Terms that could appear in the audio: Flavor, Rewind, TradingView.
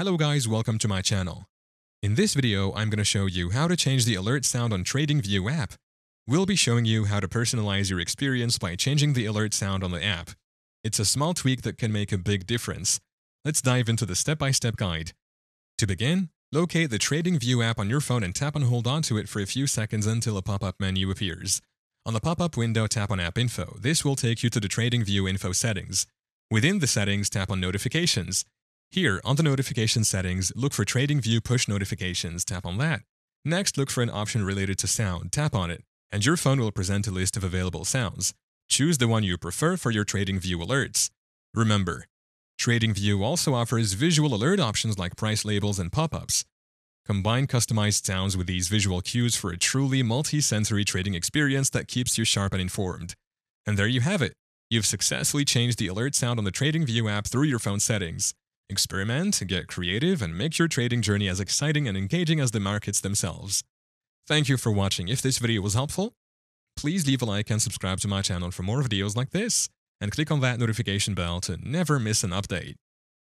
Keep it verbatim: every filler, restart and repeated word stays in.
Hello guys, welcome to my channel. In this video, I'm going to show you how to change the alert sound on TradingView app. We'll be showing you how to personalize your experience by changing the alert sound on the app. It's a small tweak that can make a big difference. Let's dive into the step-by-step guide. To begin, locate the TradingView app on your phone and tap and hold onto it for a few seconds until a pop-up menu appears. On the pop-up window, tap on App Info. This will take you to the TradingView info settings. Within the settings, tap on Notifications. Here, on the notification settings, look for TradingView push notifications, tap on that. Next, look for an option related to sound, tap on it, and your phone will present a list of available sounds. Choose the one you prefer for your TradingView alerts. Remember, TradingView also offers visual alert options like price labels and pop-ups. Combine customized sounds with these visual cues for a truly multi-sensory trading experience that keeps you sharp and informed. And there you have it. You've successfully changed the alert sound on the TradingView app through your phone settings. Experiment, get creative, and make your trading journey as exciting and engaging as the markets themselves. Thank you for watching. If this video was helpful, please leave a like and subscribe to my channel for more videos like this, and click on that notification bell to never miss an update.